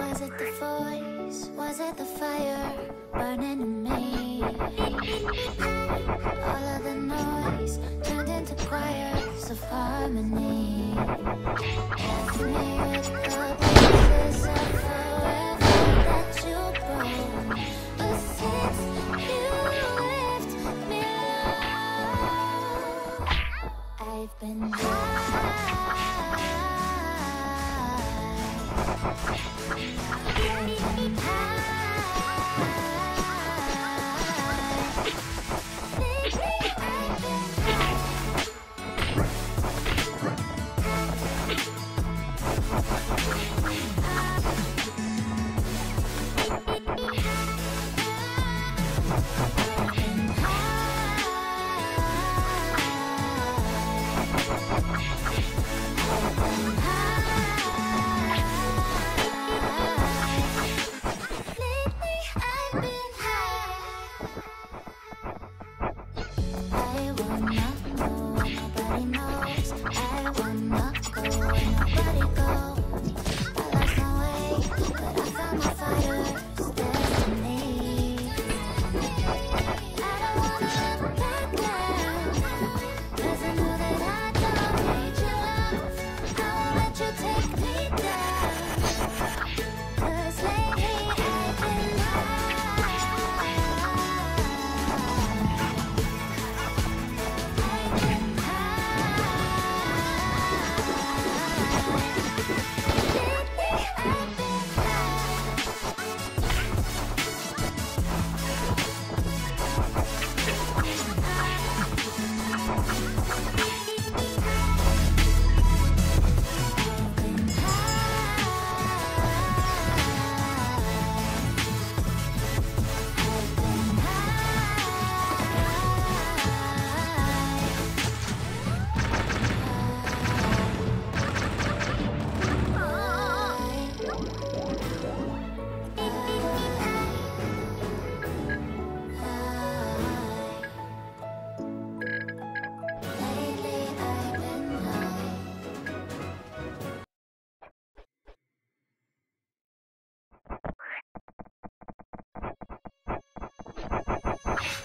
Was it the voice? Was it the fire burning in me? All of the noise turned into choirs of harmony. Left me with the pieces of forever that you broke. But since you left me alone, I've been high.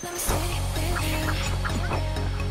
Let me stay with you.